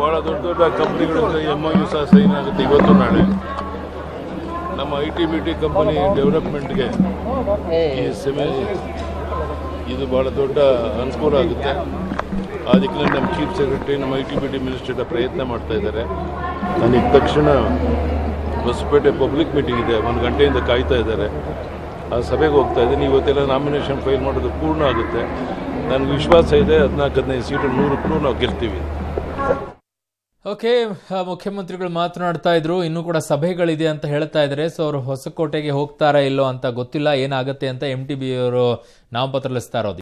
ಭಾಳ ದೊಡ್ಡ ದೊಡ್ಡ ಕಂಪ್ನಿಗಳು MOU ಸಹ ಸೈನ್ ಆಗುತ್ತೆ ಇವತ್ತು ನಾಳೆ ನಮ್ಮ ITBT ಕಂಪನಿ ಡೆವಲಪ್ಮೆಂಟ್ಗೆ ಇದು ಭಾಳ ದೊಡ್ಡ ಅನುಕೂಲ ಆಗುತ್ತೆ ಆ ದಿಕ್ಕಿನಲ್ಲಿ ನಮ್ಮ ಚೀಫ್ ಸೆಕ್ರೆಟರಿ ನಮ್ಮ ITBT ಮಿನಿಸ್ಟರ್ ಪ್ರಯತ್ನ ಮಾಡ್ತಾ ಇದ್ದಾರೆ ನಾನು ಈ ತಕ್ಷಣ ಹೊಸಪೇಟೆ ಪಬ್ಲಿಕ್ ಮೀಟಿಂಗ್ ಇದೆ 1 ಗಂಟೆಯಿಂದ ಕಾಯ್ತಾ ಇದ್ದಾರೆ ಆ ಸಭೆಗೆ ಹೋಗ್ತಾ ಇದ್ದೀನಿ ಇವತ್ತೆಲ್ಲ ನಾಮಿನೇಷನ್ ಫೈಲ್ ಮಾಡೋದು ಪೂರ್ಣ ಆಗುತ್ತೆ ನನಗೆ ವಿಶ್ವಾಸ ಇದೆ 14-15 ಸೀಟು 100% ನಾವು ಗೆಲ್ತೀವಿ ಓಕೆ ಮುಖ್ಯಮಂತ್ರಿಗಳು ಮಾತನಾಡ್ತಾ ಇದ್ರು ಇನ್ನೂ ಕೂಡ ಸಭೆಗಳಿದೆ ಅಂತ ಹೇಳ್ತಾ ಇದ್ದಾರೆ ಸೋ ಅವರು ಹೊಸಕೋಟೆಗೆ ಹೋಗ್ತಾರಾ ಇಲ್ಲೋ ಅಂತ ಗೊತ್ತಿಲ್ಲ ಏನಾಗುತ್ತೆ ಅಂತ MTB ಅವರು ನಾಮಪತ್ರ ಸಲ್ಲಿಸ್ತಾರೋ